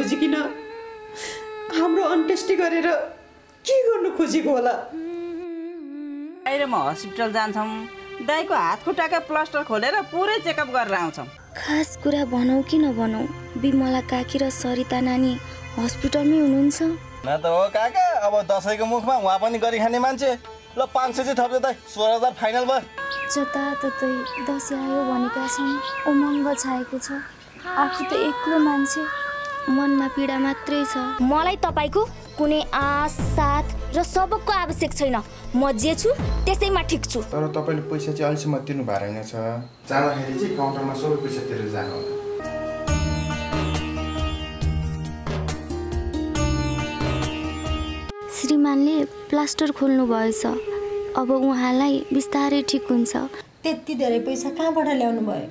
खोजिकिन हाम्रो अन्त्येष्टि गरेर के गर्नु खोजेको होला। आइरमा अस्पताल जान्छौं, दाइको हातखुट्टाका प्लास्टर खोलेर पुरै चेकअप गरेर आउँछौं। खास कुरा भनौ कि नभनौ, बिमला काकी र सरिता नानी अस्पतालमै हुनुहुन्छ। न त हो काका, अब दशैको मुखमा उहाँ पनि गरि खाने मान्छे। ल 500 चाहिँ थप्दै दाइ, 16000 फाइनल भयो। जताततै दशै आयो भनेका छन्, उमङ्ग छाएको छ। आफू त एक्लो मान्छे, मनमा पीडा मात्रै छ। मलाई तपाईको कुनै आस साथ र सबको आवश्यक छैन, म जे छु त्यसैमा ठिक छु। तर तपाईले पैसा चाहिँ अलिसम्म तिर्नु भएन छ, जाँदाखेरि चाहिँ काउन्टरमा सबै पैसा तिरेर जानु होला। श्रीमानले प्लास्टर खोल्नु भएछ, अब उहाँलाई बिस्तारै ठिक हुन्छ। त्यति धेरै पैसा कहाँबाट ल्याउनु भयो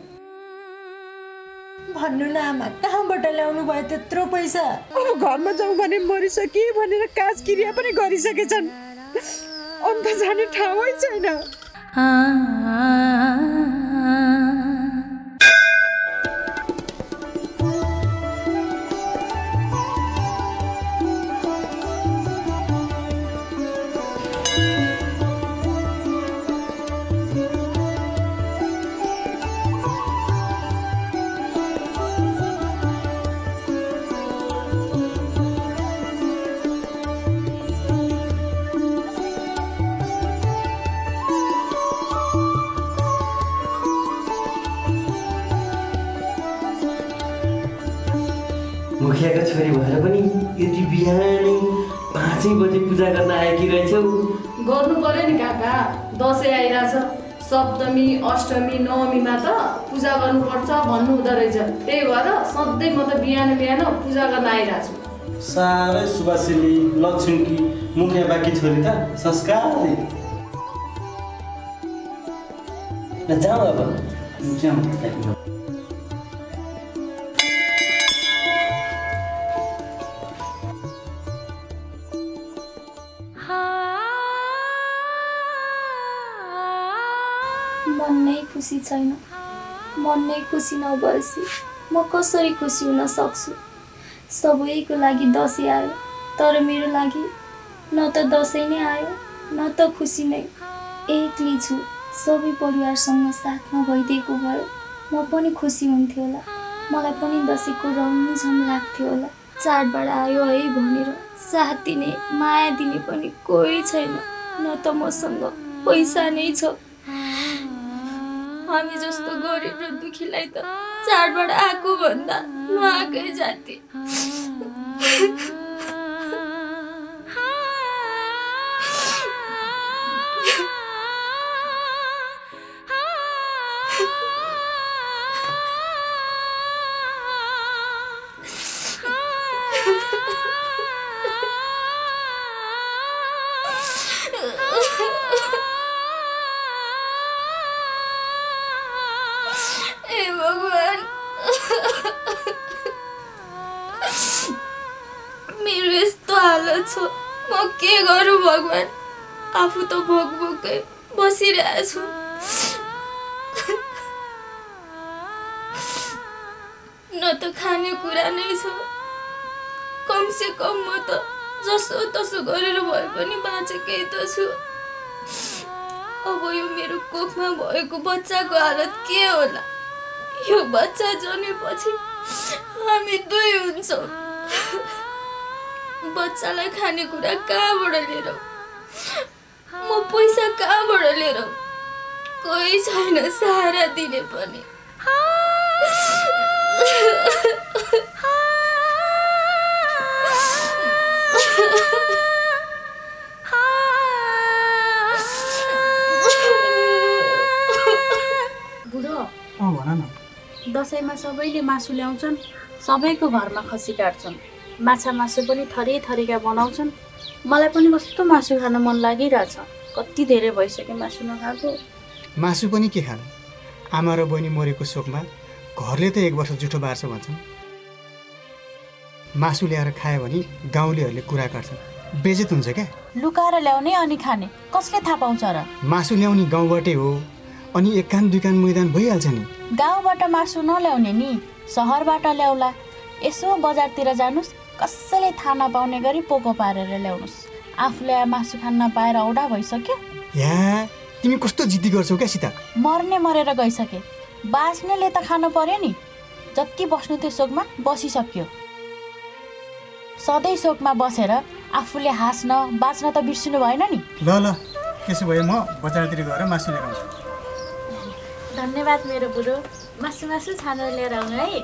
भन्नु न आमा, कहाँबाट ल्याउनु भयो त्यत्रो पैसा? अब घरमा जाऊ भने मरिसके भनेर काज क्रिया पनि गरिसकेछन्, अन्त जाने ठाउँै छैन। मुखियाको छोरी भएर पनि यति बिहानै 5 बजे पूजा गर्न आएकी रहेछौ। गर्नु पर्यो नि काका, दशैं आइराछ, सप्तमी अष्टमी नवमीमा त पूजा गर्नुपर्छ भन्नु हुँदो रहेछ। त्यही भएर सधैँ म त बिहान बिहान पूजा गर्न आइराछु। सारै सुवासिनी लक्ष्मीकी मुखिया बाकी छोरी त संस्कारी। ल जाऊ अब जाऊ। खुसी छैन, मन नै खुसी नभएपछि म कसरी खुसी हुन सक्छु? सबैको लागि दशैं आयो, तर मेरो लागि न त दशैं नै आयो न त खुसी नै। एक्लै छु, सबै परिवारसँग साथमा भइदिएको भयो म पनि खुसी हुन्थ्यो होला। मलाई पनि दशैंको रौनकझम लाग्थ्यो होला। चाडबाड आयो है भनेर साथ दिने माया दिने पनि कोही छैन, न त मसँग पैसा नै छ। हामी जस्तो गरिब र दुखीलाई त चाडबाड आएको भन्दा नआएकै जाति। भगवान, आफू त भोगभोगै बसिरहेछु। न त खाने कुरा नै छ, कमसे कम म त जसो तसो गरेर भए पनि बाँचेकै त छु। अब यो मेरो कोखमा भएको बच्चाको हालत के होला? यो बच्चा जन्मेपछि हामी दुई हुन्छौँ। बच्चालाई खानेकुरा कहाँबाट लिएर, म पैसा कहाँबाट लिएर? कोही छैन सहारा दिने पनि। बुढो भन न, दशैंमा सबैले मासु ल्याउँछन्, सबैको घरमा खसी काट्छन्, माछा मासु पनि थरी थरीका बनाउँछन्। मलाई पनि कस्तो मासु खान मन लागिरहेछ, कति धेरै भइसक्यो मासु नखाएको। मासु पनि के खानु, आमा र बहिनी मरेको शोकमा घरले त 1 वर्ष जुठो बार्छ भन्छन्। मासु ल्याएर खायो भने गाउँलेहरूले कुरा गर्छन्, बेइज्जत हुन्छ क्या। लुकाएर ल्याउने अनि खाने कसले थाहा पाउँछ र? मासु ल्याउने गाउँबाटै हो, अनि एक कान दुई कान मैदान भइहाल्छ नि। गाउँबाट मासु नल्याउने नि सहरबाट ल्याउला, यसो बजारतिर जानुस् कसैले थाहा नपाउने गरी पोको पारेर ल्याउनुस् आफूले मासु खान नपाएर औडा भइसक्यो या तिमी कस्तो जिद्दी गर्छौ के सीता मर्ने मरेर गइसके बास्नेले त खानु पर्यो नि जति बस्नु त्यो शोकमा बसिसक्यो सधैँ शोकमा बसेर आफूले हाँस्न बाच्न त बिर्सिनु भएन नि ल ल त्यसो भए म बजारतिर गएर मासु लिएर आउँछु धन्यवाद मेरो बुढो मासु मासु छानेर लिएर आउनु है ल ल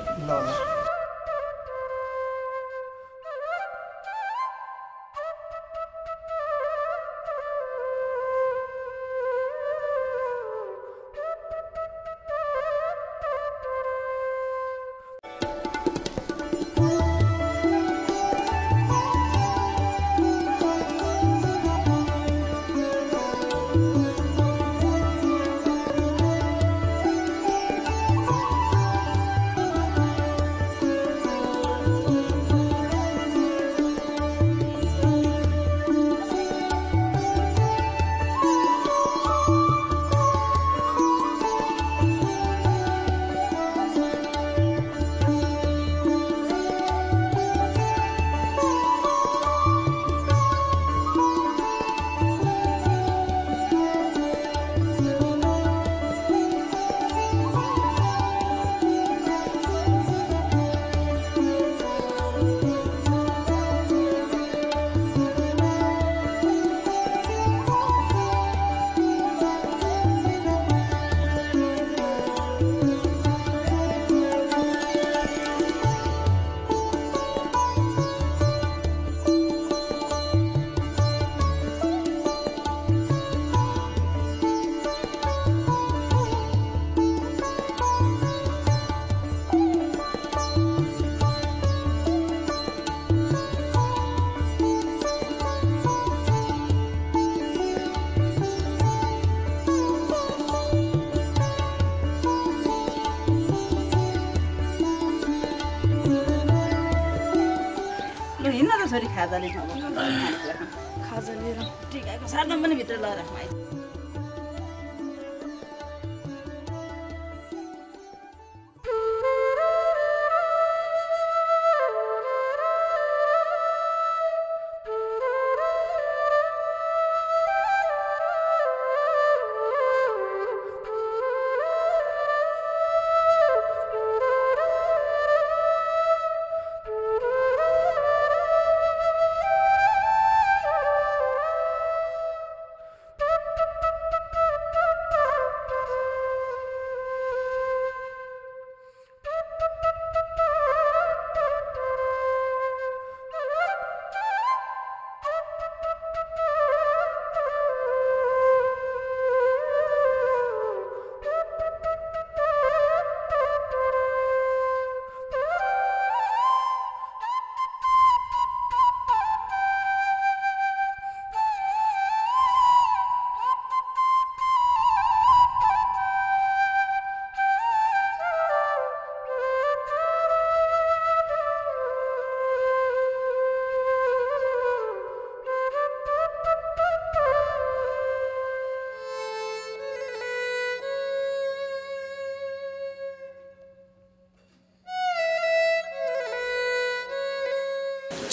खाजाले खाजाले टिकाको सार्न पनि भित्र लगाएर राख्नु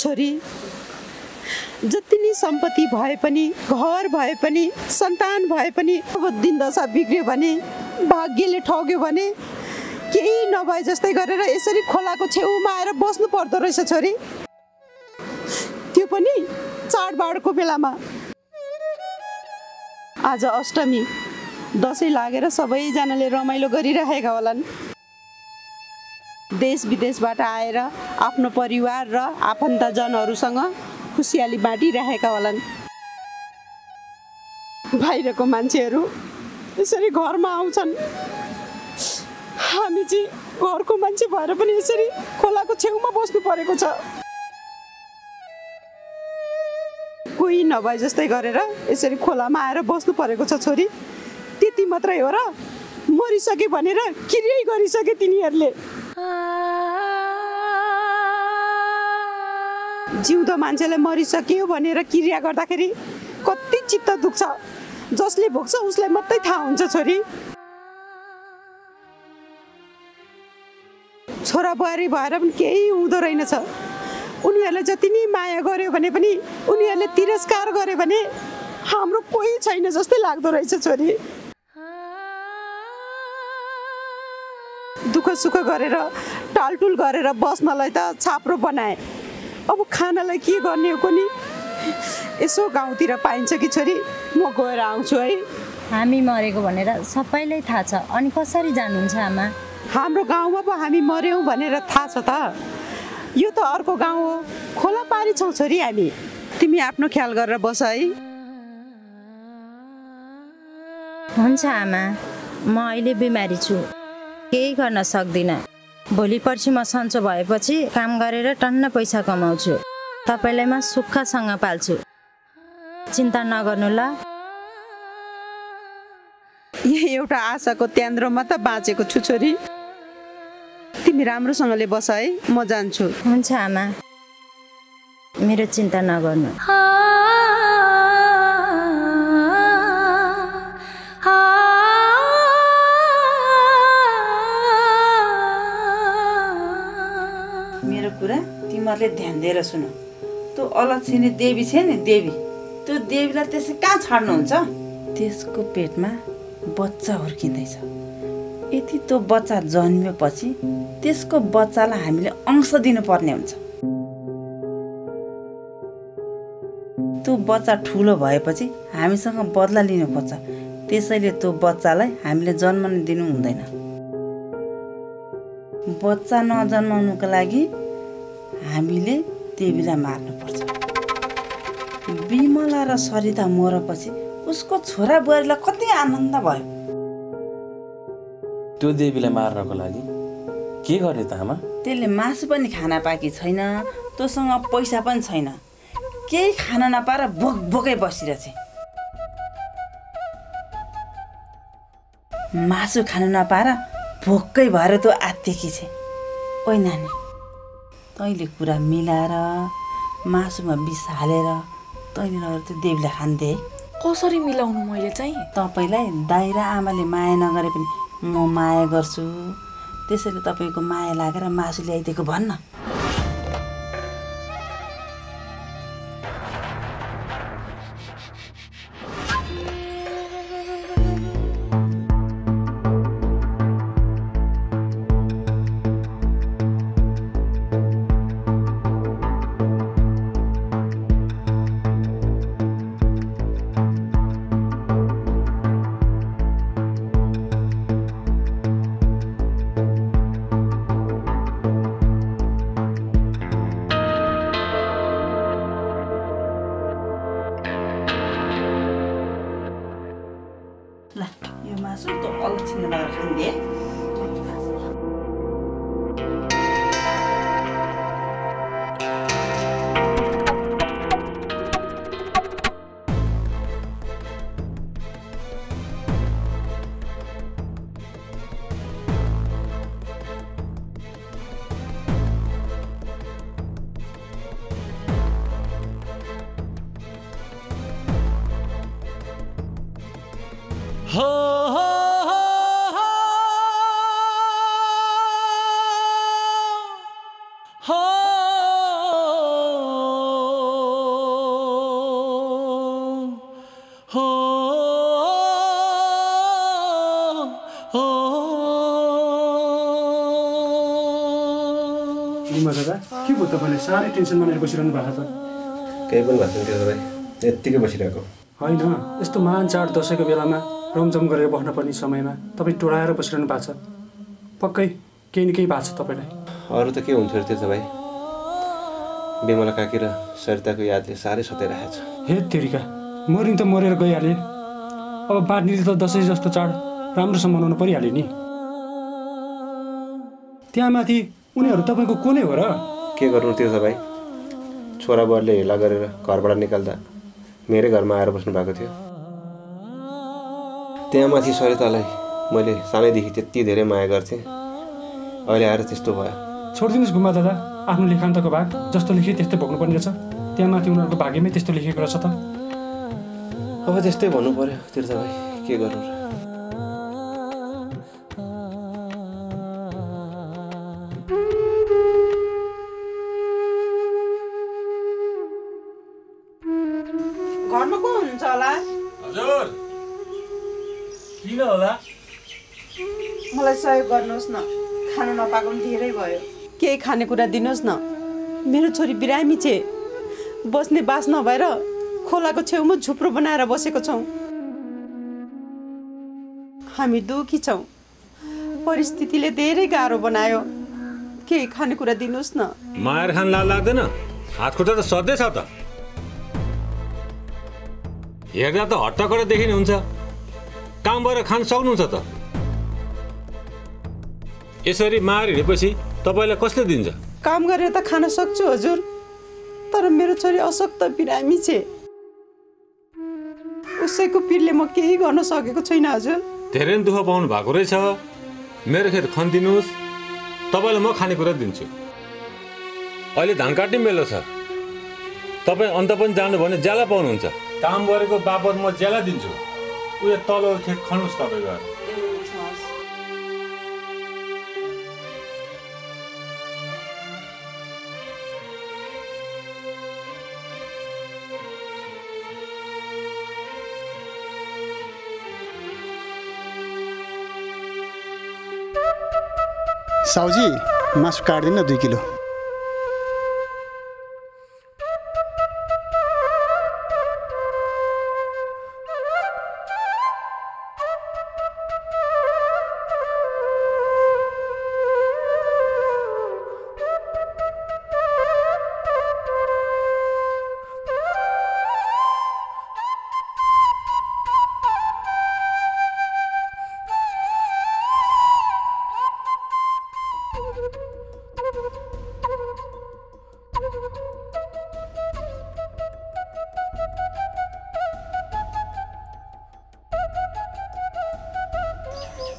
छोरी जति नि सम्पत्ति भए पनि घर भए पनि सन्तान भए पनि अब दिन दशा बिग्रियो भने भाग्यले ठग्यो भने केही नभए जस्तै गरेर यसरी खोलाको छेउमा आएर बस्नु पर्दो रहेछ छोरी त्यो पनि चाडबाडको बेलामा आज अष्टमी दसैँ लागेर सबैजनाले रमाइलो गरिरहेका होलान् देश विदेशबाट आएर आफ्नो परिवार र आफन्तजनहरूसँग खुसियाली बाँडिरहेका होलान् बाहिरको मान्छेहरू यसरी घरमा आउँछन् हामी चाहिँ घरको मान्छे भएर पनि यसरी खोलाको छेउमा बस्नु परेको छ कोही नभए जस्तै गरेर यसरी खोलामा आएर बस्नु परेको छ छोरी त्यति मात्रै हो र मरिसके भनेर किरै गरिसके तिनीहरूले जिउँदो मान्छेले मरिसक्यो भनेर क्रिया गर्दाखेरि कति चित्त दुख्छ जसले भोग्छ उसलाई मात्रै थाहा हुन्छ छोरी छोरा बुहारी भएर पनि केही हुँदो रहेनछ। उनीहरुले जति नि माया गर्यो भने पनि उनीहरुले तिरस्कार गर्यो भने हाम्रो कोही छैन जस्तै लाग्दो रहेछ। छोरी दुःख सुख गरेर टालटुल गरेर बस्नलाई त छाप्रो बनाए, अब खानालाई के गर्ने हो नि? यसो गाउँतिर पाइन्छ कि छोरी? म गएर आउँछु है। हामी मरेको भनेर सबैलाई थाहा छ, अनि कसरी जानुहुन्छ आमा? हाम्रो गाउँमा पो हामी मर्यौं भनेर थाहा छ त। यो त अर्को गाउँ हो, खोला पारी छौ छोरी हामी। तिमी आफ्नो ख्याल गरेर बस है। हुन्छ आमा, म अहिले बिमारी छु, केही गर्न सक्दिनँ। भोलि पर्सि म सन्चो भएपछि काम गरेर टन्न पैसा कमाउँछु, तपाईलाई म सुखसँग पाल्छु, चिन्ता नगर्नु ल। यही एउटा आशाको त्यान्द्रोमा त बाँचेको छु छोरी। तिमी राम्रोसँगले बस है, म जान्छु। हुन्छ आमा, मेरो चिन्ता नगर्नु। मेरो कुरा तिमीहरूले ध्यान दिएर सुन। त्यो अलक्षिणी देवी छ नि देवी, त्यो देवीलाई त्यसै कहाँ छाड्नुहुन्छ? त्यसको पेटमा बच्चा हुर्किँदैछ, यति त्यो बच्चा जन्मेपछि त्यसको बच्चालाई हामीले अंश दिनुपर्ने हुन्छ। त्यो बच्चा ठुलो भएपछि हामीसँग बदला लिनु खोज्छ, त्यसैले त्यो बच्चालाई हामीले जन्मन दिनु हुँदैन। बच्चा नजन्माउनुको लागि हामीले देवीलाई मार्नुपर्छ। विमला र सरिता मरेपछि उसको छोरा बुहारीलाई कति आनन्द भयो। त्यो देवीलाई मार्नको लागि के गर्ने त आमा? त्यसले मासु पनि खाना पाएकी छैन, तोसँग पैसा पनि छैन, केही खाना नपाएर भोक भोकै बसिरहेछ। मासु खानु नपाएर भोकै भएर त्यो आत्तिएकी छ। ओइ नानी, तैँले कुरा मिलाएर मासुमा विष हालेर तैँले लगेर त्यो देवीलाई खान दे। कसरी मिलाउनु मैले चाहिँ? तपाईलाई दाइरा आमाले माया नगरे पनि म माया गर्छु, त्यसैले तपाईँको माया लागेर मासु ल्याइदिएको भन्न। के भयो तपाईँले साह्रै टेन्सन मानेर बसिरहनु भएको त? केही पनि भएको थियो तपाईँ, यत्तिकै बसिरहेको होइन? यस्तो महान चाड दसैँको बेलामा रमझम गरेर बस्नुपर्ने समयमा तपाईँ टोलाएर बसिरहनु भएको छ, पक्कै केही न केही भएको छ तपाईँलाई। अरू त के हुन्थ्यो अरे त्यो तपाईँ? बेमला काकी र सरिताको यादले साह्रै सताइरहेको छ। हे तेरिका, मर्नु त मरेर गइहाले, अब बाँड्ने त दसैँ जस्तो चाड राम्रोसँग मनाउनु परिहाल्यो नि। त्यहाँ माथि उनीहरू तपाईँको कोले हो र? के गर्नु त्यो तपाईँ, छोरा बुहारीले हेला गरेर घरबाट निकाल्दा मेरै घरमा आएर बस्नु भएको थियो। त्यहाँ माथि सरितालाई मैले सानैदेखि त्यति धेरै माया गर्थेँ, अहिले आएर त्यस्तो भयो। छोडिदिनुहोस् गुम्बा दादा, आफ्नो लेखान्तको भाग जस्तो लेखेँ त्यस्तै भोग्नुपर्ने रहेछ। त्यहाँ माथि उनीहरूको भाग्यमै त्यस्तो लेखेको रहेछ त। अब त्यस्तै भन्नु पऱ्यो त्यो तपाईँ, के गर्नु र। घरमा को हुन्छ होला हजुर किन होला मलाई सहयोग गर्नुहोस् न खान नपाएको धेरै भयो केही खाने कुरा दिनुहोस् न मेरो छोरी बिरामी छ बस्ने बास नभएर खोलाको छेउमा झुप्रो बनाएर बसेको छौं हामी दुखी छौं परिस्थितिले धेरै गाह्रो बनायो केही खाने कुरा दिनुहोस् न मायर खान लाल लाग्दैन हातखुट्टा त सर्दै छ त हेर्दा त हट्टकडा देखिनु हुन्छ काम भएर खान सक्नुहुन्छ त यसरी मार हिडेपछि तपाईलाई कसले दिन्छ काम गरेर त खान सक्छु हजुर तर मेरो छोरी अशक्त बिरामी छ उसैको पीडले म केही गर्न सकेको छैन हजुर धेरै दुःख पाउनु भएको रहेछ मेरो खेत खन्दिनुस् तपाईलाई म खाने कुरा दिन्छु अहिले धान काट्ने बेला छ तपाई अन्त पनि जानु भने ज्याला पाउनुहुन्छ काम गरेको बापत म ज्याला दिन्छु उयो तलो खेत खन्नुस् तपाईँ गएर साउजी मासु काट्दिन 2 किलो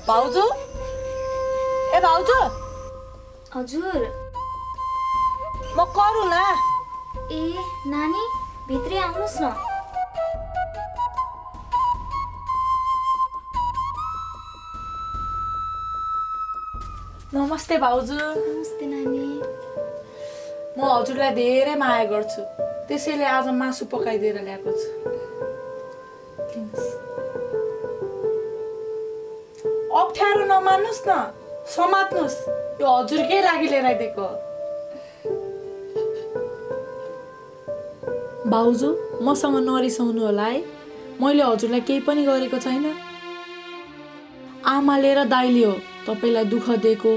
भाउजू ए भाउजू हजुर म करूला ए नानी भित्रै आउनुस् न नमस्ते भाउजू नमस्ते नानी म हजुरलाई धेरै माया गर्छु त्यसैले आज मासु पकाइदिएर ल्याएको छु अप्ठ्यारो नमान्नुस् न समात्नुस् यो हजुरकै लागि लिएर आइदिएको भाउजू मसँग नरिसाउनु होला है मैले हजुरलाई केही पनि गरेको छैन आमाले र दाइले हो तपाईलाई दुःख दिएको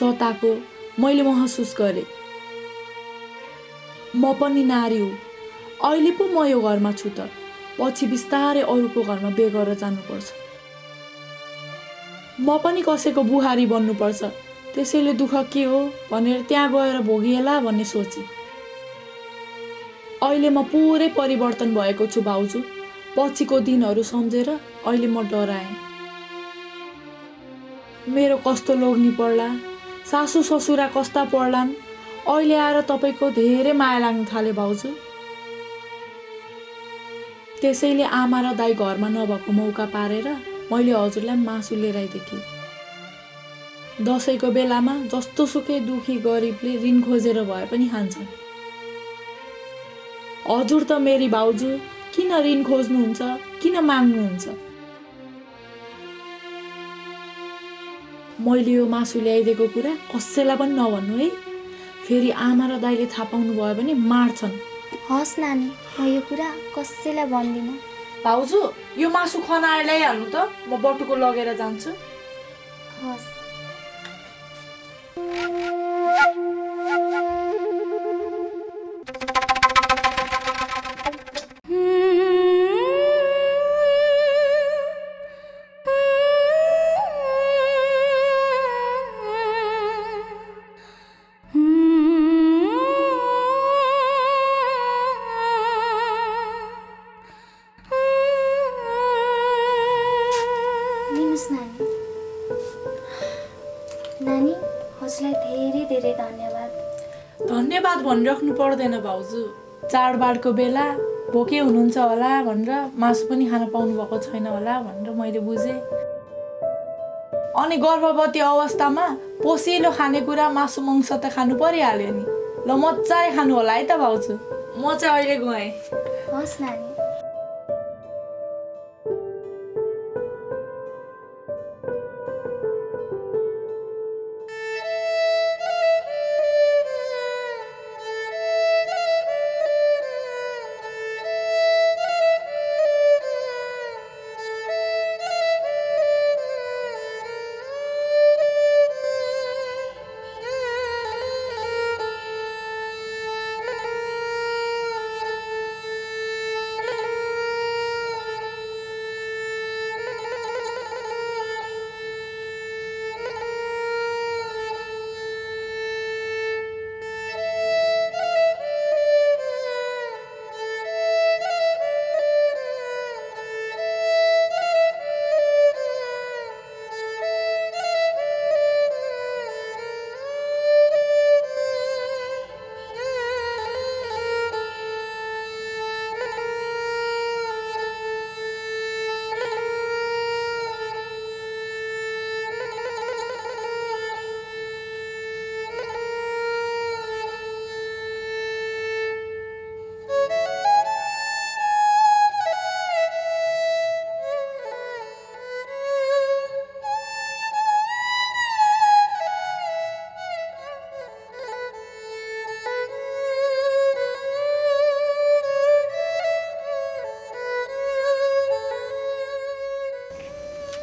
सताको मैले महसुस गरे म पनि नारी हुँ अहिले पो म यो घरमा छु त पछि बिस्तारै अरूको घरमा बेगेर जानुपर्छ म पनि कसैको बुहारी बन्नु पर्छ त्यसैले दुःख के हो भनेर त्यहाँ गएर भोगिएला भन्ने सोचे अहिले म पुरै परिवर्तन भएको छु भाउजू पछिको दिनहरु सम्झेर अहिले म डराए मेरो कस्तो लोग्नी पर्ला सासू ससुरा कस्ता पर्लान् अहिले आएर तपाईको धेरै माया लाग्न थाले भाउजू त्यसैले आमा र दाइ घरमा नभएको मौका पारेर मैले हजुरलाई मासु लिएर आइदिएकी दशैको बेलामा जस्तो सुकै दुखी गरिबले ऋण खोजेर भए पनि खान्छ हजुर त मेरी भाउजू किन ऋण खोज्नुहुन्छ किन माग्नुहुन्छ मैले यो मासु ल्याइदिएको कुरा कसैलाई पनि नभन्नु है फेरि आमा र दाइले थाहा पाउनु भयो भने मार्छन् हस् नानी म यो कुरा कसैलाई भन्दिनँ भाउजू यो मासु खनाएर ल्याइहाल्नु त म बटुको लगेर जान्छु हस् नानी हजुरलाई धेरै धेरै धन्यवाद धन्यवाद भनिराख्नु पर्दैन भाउजू चाडबाडको बेला भोकै हुनुहुन्छ होला भनेर मासु पनि खान पाउनु भएको छैन होला भनेर मैले बुझे अनि गर्भवती अवस्थामा पोसिलो खानेकुरा मासु मांस त खानु परिहाल्यो नि ल मजाले खानु होला है त भाउजू म चाहिँ अहिले गएँ हस् नानी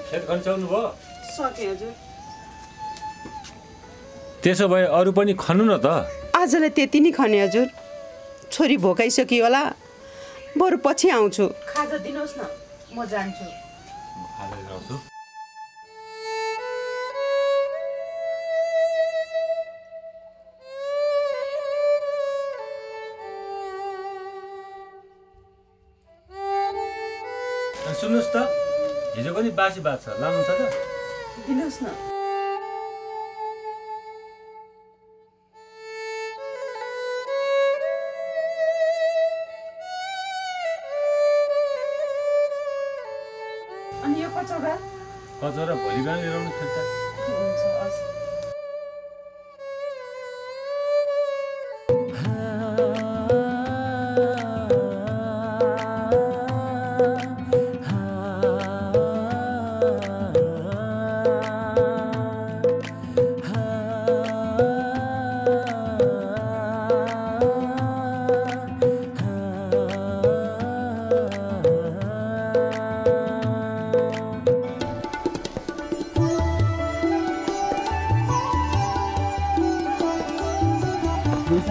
त्यसो भए अरु पनि खन्नु न त। आजलाई त्यति नै खने हजुर। छोरी भोकाइसक्यो होला। बरु पछि आउँछु। खाजा दिनुहोस् न। म जान्छु। खाजा दिन्छु। सुन्नुस् त हिजो पनि बासी बात छ। लानुहुन्छ त? दिनुहोस् न। अनि यो कचौरा? कचौरा भोलि बिहान लिएर आउनु खेल्छ। हुन्छ आज।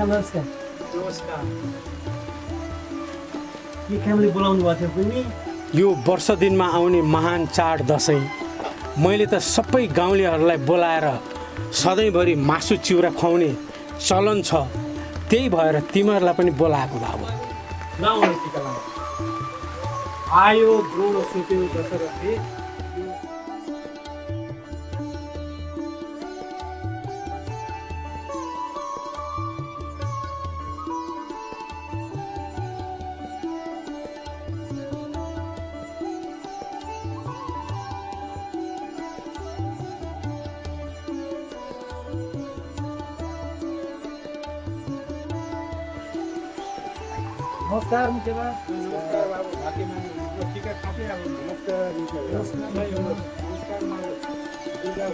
नमस्कार। नमस्कार। यो कामले बोलाउनु भएको थियो पनि यो वर्ष दिनमा आउने महान चाड दशैं। मैले त सबै गाउँलेहरूलाई बोलाएर सधैँभरि मासु चिउरा खुवाउने चलन छ, त्यही भएर तिमीहरूलाई पनि बोलाएको बाबु। आयो ग्रोलो सुत्यो दशरथले। नमस्कार मुकेबा। नमस्कार बाबु। भाग्यमान टिका खाते आउ। नमस्कार मुकेबा। नमस्कार भाइ। नमस्कार माउ। दुर्गा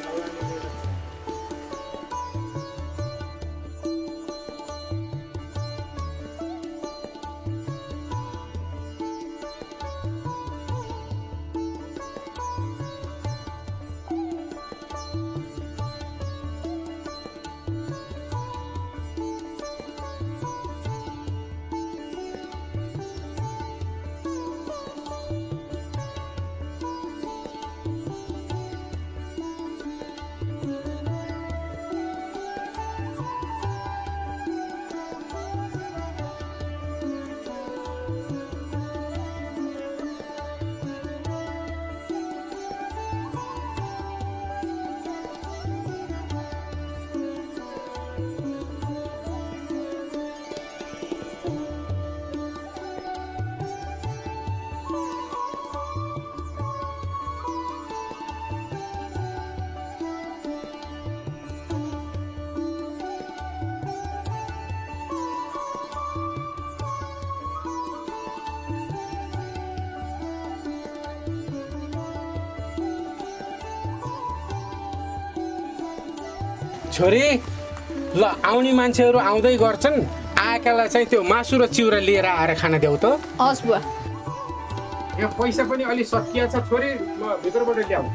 छोरी ल आउने मान्छेहरू आउँदै गर्छन्, आएकालाई चाहिँ त्यो मासु र चिउरा लिएर आएर खाना देऊ त। हस् बुवा। यो पैसा पनि अलि सकिया छ छोरी, म भित्रबाट ल्याऊ।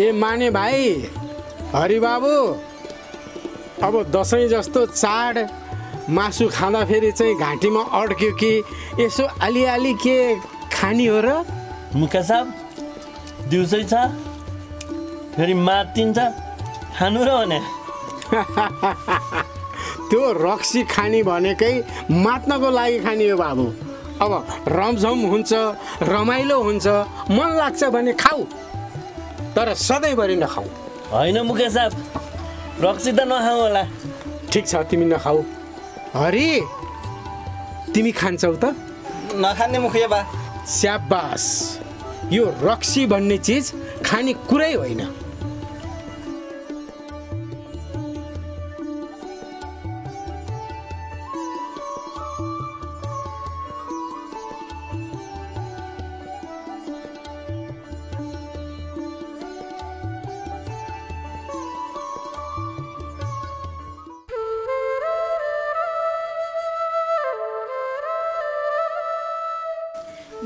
ए माने भाइ हरि बाबु अब दसैँ जस्तो चाड मासु खाँदा फेरि चाहिँ घाँटीमा अड्क्यो कि यसो अलिअलि के खानी हो र मुका साहब दिउँसै छ फेरि मातिन्छ खानु र भने त्यो रक्सी खानी भनेकै मात्नको लागि खानी हो बाबु अब रमझम हुन्छ रमाइलो हुन्छ मन लाग्छ भने खाऊ तर सधैँभरि नखाऊ हैन मुके साहब रक्सी त नखाऊ होला ठीक छ तिमी नखाऊ हरि तिमी खान्छौ त नखाने मुखिया बा स्याबास यो रक्सी भन्ने चीज खाने कुरै होइन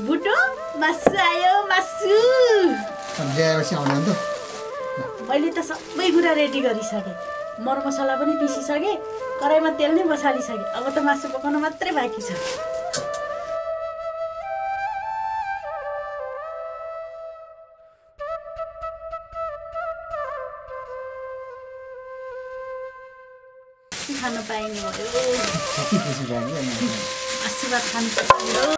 बुटो मासु आयो मासु सम्झ्याएपछि आउन त मैले त सबै कुरा रेडी गरिसके मरमसला पनि पिसिसके कराईमा तेल नै बसालिसके अब त मासु पकाउन मात्रै बाँकी छ खान पाइनु भयो आशीर्वाद खानु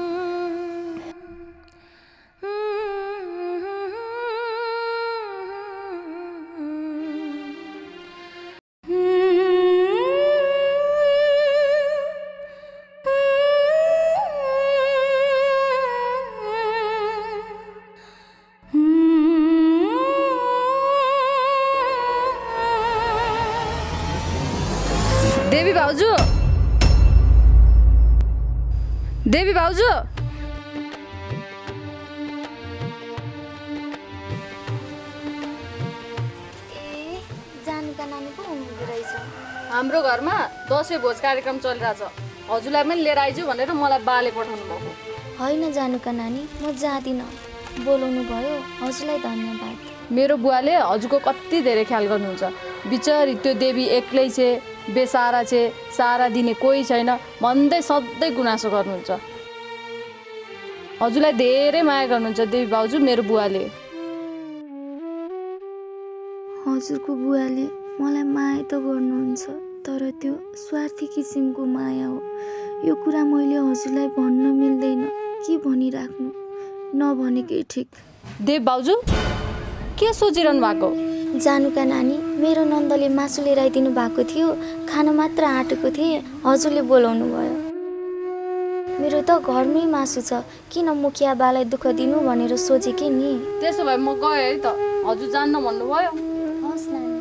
देवी भाउजू जानुका नानी पो हुनुहुँदो रहेछ हाम्रो घरमा दसैँ भोज कार्यक्रम चलिरहेछ हजुरलाई पनि लिएर आइजु भनेर मलाई बाले पठाउनु भएको हैन जानुका नानी म जादिन बोलाउनु भयो हजुरलाई धन्यवाद मेरो बुवाले हजुरको कति धेरै ख्याल गर्नुहुन्छ बिचारी त्यो देवी एक्लै छ बेसारा छे सारा दिने कोही छैन भन्दै सधैँ गुनासो गर्नुहुन्छ हजुरलाई धेरै माया गर्नुहुन्छ देवी बाउजू मेरो बुवाले हजुरको बुवाले मलाई माया त गर्नुहुन्छ तर त्यो स्वार्थी किसिमको माया हो यो कुरा मैले हजुरलाई भन्न मिल्दैन के भनिराख्नु नभनेकै ठिक देवी बाउजू के सोचिरहनु भएको जानुका नानी मेरो नन्दले मासु लिएर आइदिनु भएको थियो खाना मात्र आँटेको थिए हजुरले बोलाउनु भयो मेरो त घरमै मासु छ किन मुखिया बालाई दुःख दिनु भनेर सोचेकी नि त्यसो भए म गए है त हजुर जान्न भन्नु भयो होस् नानी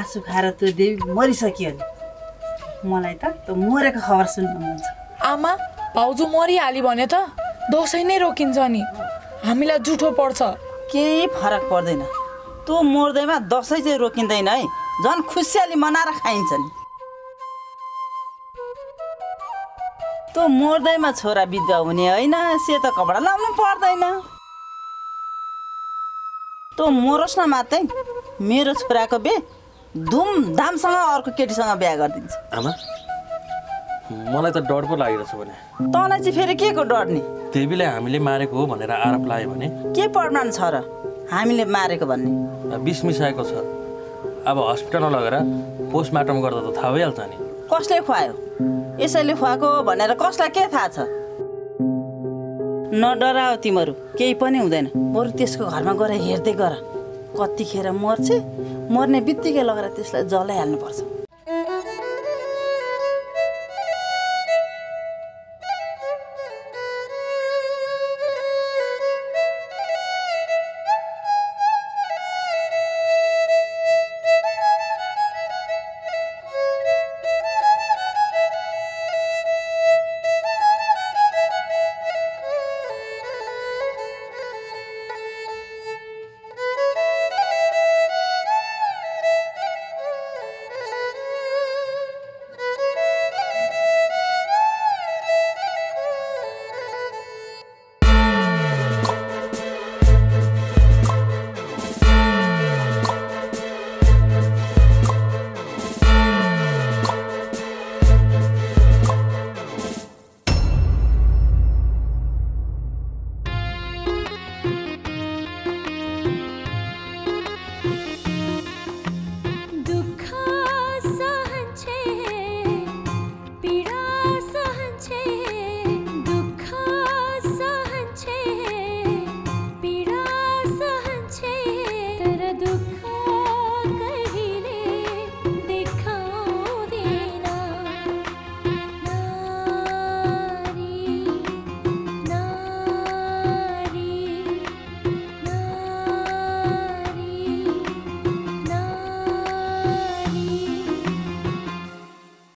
मासु खाएर त्यो देवी मरिसक्यो नि मलाई त मरेको खबर सुन्न मन छ आमा भाउजू मरिहाली भने त दोषै नै रोकिन्छ नि हामीलाई जुठो पर्छ केही फरक पर्दैन त्यो मर्दैमा दोषै चाहिँ रोकिदैन है जन खुसियाली मनाएर खाइन्छ नि त्यो मर्दैमा छोरा विधवा हुने हैन सेतो कपडा लाउनु पर्दैन तो मरोस् न मात्रै मेरो छोराको बे धुमधामसँग अर्को केटीसँग बिहे गर्दिन्छ आमा मलाई त डर पो लागिरहेछ भने तँलाई चाहिँ फेरि के को डर नि देवीले हामीले मारेको हो भनेर आरोप लायो भने के प्रमाण छ र हामीले मारेको भन्ने बिस मिसाएको छ अब अस्पताल लगेर पोस्टमार्टम गर्दा त थाहा भइहाल्छ नि कसले खुवायो यसैले खुवाको भनेर कसलाई के थाहा छ नडराउ तिमीहरु केही पनि हुँदैन बरु त्यसको घरमा गएर हेर्दै गर कतिखेर मर्छ मर्ने बित्तिकै लगेर त्यसलाई जलाइहाल्नु पर्छ